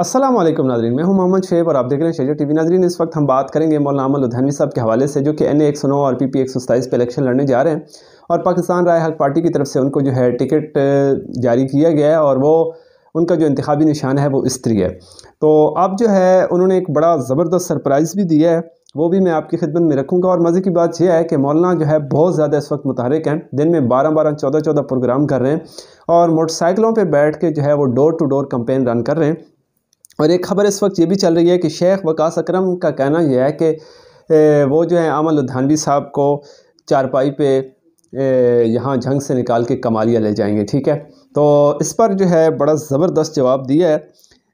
अस्सलाम वालेकुम नाजरीन, मैं हूं मोहम्मद शेख और आप देख रहे हैं शजर टी वी। नाजरीन, इस वक्त हम बात करेंगे मौलाना अहमद लुधियानवी साहब के हवाले से, जो कि NA-109 और PP-127 पर इलेक्शन लड़ने जा रहे हैं और पाकिस्तान राय हक पार्टी की तरफ से उनको जो है टिकट जारी किया गया है और वो उनका जो इंतखाबी निशान है वो स्त्री है। तो अब जो है उन्होंने एक बड़ा ज़बरदस्त सरप्राइज़ भी दिया है, वो भी मैं आपकी खिदमत में रखूँगा। और मज़े की बात यह है कि मौलाना जो है बहुत ज़्यादा इस वक्त मुतहरक हैं, दिन में 12-12, 14-14 प्रोग्राम कर रहे हैं और मोटरसाइकिलों पर बैठ के जो है वो door to door campaign run कर रहे हैं। और एक खबर इस वक्त ये भी चल रही है कि शेख वकास अकरम का कहना यह है कि वो जो है अहमद लुधियानवी साहब को चारपाई पे यहाँ झंग से निकाल के कमालिया ले जाएंगे। ठीक है, तो इस पर जो है बड़ा ज़बरदस्त जवाब दिया है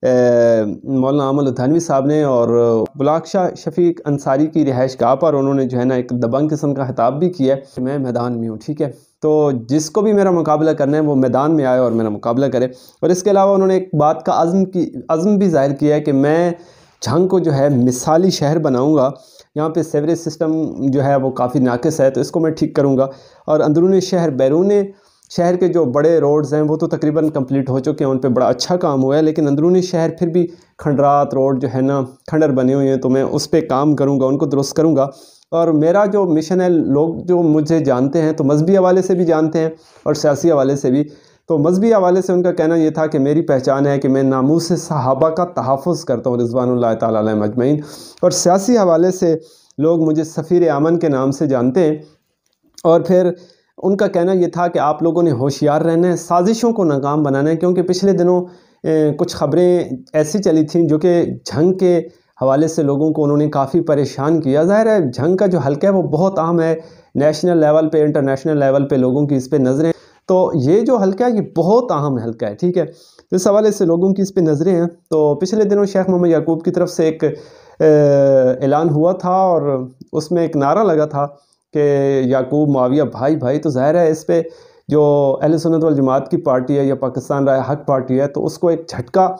मौलाना अहमद लुधियानवी साहब ने। और बुलाक शाह शफीक अंसारी की रिहाइश गाह पर उन्होंने जो है ना एक दबंग किस्म का खिताब भी किया कि मैं मैदान में हूँ। ठीक है, तो जिसको भी मेरा मुकाबला करना है वो मैदान में आए और मेरा मुकाबला करे। और इसके अलावा उन्होंने एक बात का अज़्म भी ज़ाहिर किया है कि मैं झंग को जो है मिसाली शहर बनाऊँगा, यहाँ पे सेवरेज सिस्टम जो है वो काफ़ी नाकिस है तो इसको मैं ठीक करूँगा। और अंदरूनी शहर बैरूनी शहर के जो बड़े रोड्स हैं वो तो तकरीबन कंप्लीट हो चुके हैं, उन पे बड़ा अच्छा काम हुआ है, लेकिन अंदरूनी शहर फिर भी खंडरात रोड जो है ना खंडर बने हुए हैं, तो मैं उस पर काम करूँगा, उनको दुरुस्त करूँगा। और मेरा जो मिशन है, लोग जो मुझे जानते हैं तो मजहबी हवाले से भी जानते हैं और सियासी हवाले से भी। तो मजहबी हवाले से उनका कहना यह था कि मेरी पहचान है कि मैं नामूस सहाबा का तहफ़ुज़ करता हूँ रिज़वानुल्लाह ताला अलैहि अजमईन। और सियासी हवाले से लोग मुझे सफ़ीर अमन के नाम से जानते हैं। और फिर उनका कहना यह था कि आप लोगों ने होशियार रहना है, साजिशों को नाकाम बनाना है, क्योंकि पिछले दिनों कुछ ख़बरें ऐसी चली थीं जो कि झंग के हवाले से लोगों को उन्होंने काफ़ी परेशान किया। ज़ाहिर है झंग का जो हल्का है वो बहुत अहम है, नेशनल लेवल पे, इंटरनेशनल लेवल पे लोगों की इस पर नज़रें, तो ये जो हल्का है ये बहुत अहम हल्का है। ठीक है, तो इस हवाले से लोगों की इस पर नज़रें हैं। तो पिछले दिनों शेख मोहम्मद याकूब की तरफ से एक ऐलान हुआ था और उसमें एक नारा लगा था कि याकूब मोआविया भाई भाई। तो ज़ाहिर है इस पर जो अहले सुन्नत वल जमात की पार्टी है या पाकिस्तान राय हक पार्टी है तो उसको एक झटका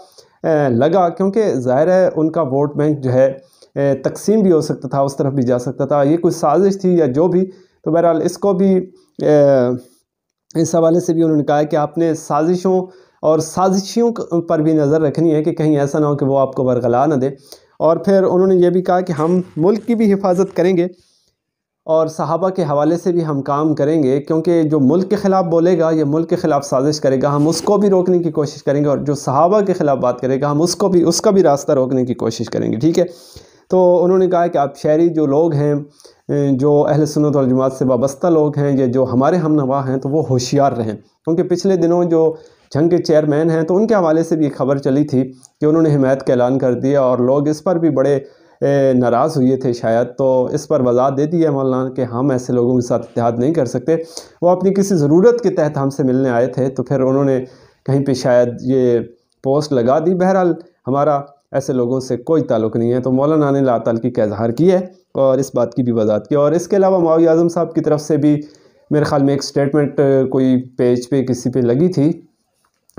लगा, क्योंकि ज़ाहिर है उनका वोट बैंक जो है तकसीम भी हो सकता था, उस तरफ भी जा सकता था, ये कोई साजिश थी या जो भी। तो बहरहाल इसको भी इस हवाले से भी उन्होंने कहा कि आपने साजिशों और साजिशियों पर भी नज़र रखनी है कि कहीं ऐसा ना हो कि वो आपको बरगला ना दे। और फिर उन्होंने ये भी कहा कि हम मुल्क की भी हिफाजत करेंगे और सहाबा के हवाले से भी हम काम करेंगे, क्योंकि जो मुल्क के ख़िलाफ़ बोलेगा या मुल्क के ख़िलाफ़ साजिश करेगा हम उसको भी रोकने की कोशिश करेंगे, और जो सहाबा के ख़िलाफ़ बात करेगा हम उसको भी उसका भी रास्ता रोकने की कोशिश करेंगे। ठीक है, तो उन्होंने कहा कि आप शहरी जो लोग हैं, जो अहले सुन्नत वल जमात से वाबस्ता लोग हैं या जो हमारे हमनवा हैं तो वो होशियार रहें, क्योंकि पिछले दिनों जो झंग के चेयरमैन हैं तो उनके हवाले से भी खबर चली थी कि उन्होंने हिमायत का ऐलान कर दिया और लोग इस पर भी बड़े नाराज़ हुए थे शायद। तो इस पर वजाहत दे दी है मौलाना कि हम ऐसे लोगों के साथ इत्तेहाद नहीं कर सकते, वो अपनी किसी ज़रूरत के तहत हमसे मिलने आए थे, तो फिर उन्होंने कहीं पे शायद ये पोस्ट लगा दी। बहरहाल हमारा ऐसे लोगों से कोई ताल्लुक़ नहीं है। तो मौलाना ने लातालगी का इजहार किया है और इस बात की भी वजाहत की। और इसके अलावा मोआविया आज़म साहब की तरफ से भी मेरे ख़्याल में एक स्टेटमेंट कोई पेज पर किसी पर लगी थी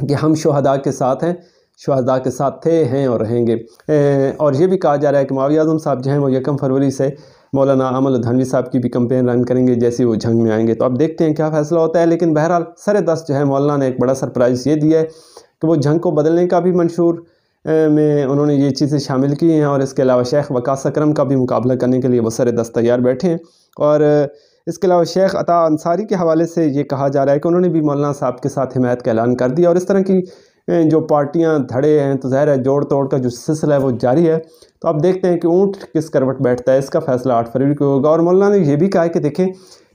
कि हम शुहदा के साथ हैं, शहादा के साथ थे, हैं और रहेंगे। और ये भी कहा जा रहा है कि मोआविया आज़म साहब जो हैं वो 1 फरवरी से मौलाना अहमद लुधियानवी साहब की भी कंपेन रन करेंगे जैसे वो झंग में आएंगे। तो अब देखते हैं क्या फैसला होता है, लेकिन बहरहाल 10:15 जो है मौलाना ने एक बड़ा सरप्राइज़ ये दिया है कि वो झंग को बदलने का भी मंशूर में उन्होंने ये चीज़ें शामिल की हैं। और इसके अलावा शेख वकास अकरम का भी मुकाबला करने के लिए वो 10:15 तैयार बैठे हैं। और इसके अलावा शेख अता अंसारी के हवाले से ये कहा जा रहा है कि उन्होंने भी मौलाना साहब के साथ हिमायत का ऐलान कर दिया। और इस तरह की जो पार्टियां धड़े हैं तो ज़ाहिर है जोड़ तोड़ का जो सिलसिला है वो जारी है। तो आप देखते हैं कि ऊँट किस करवट बैठता है, इसका फैसला 8 फरवरी को होगा। और मौलाना ने यह भी कहा है कि देखें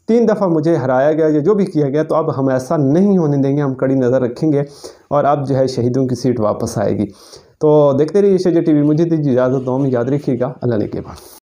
3 दफ़ा मुझे हराया गया या जो भी किया गया, तो अब हम ऐसा नहीं होने देंगे, हम कड़ी नज़र रखेंगे और अब जो है शहीदों की सीट वापस आएगी। तो देखते रहिए शजर टी वी। मुझे दीजिए इजाज़त, दुआ में याद रखिएगा। अल्लाह ने के बाद।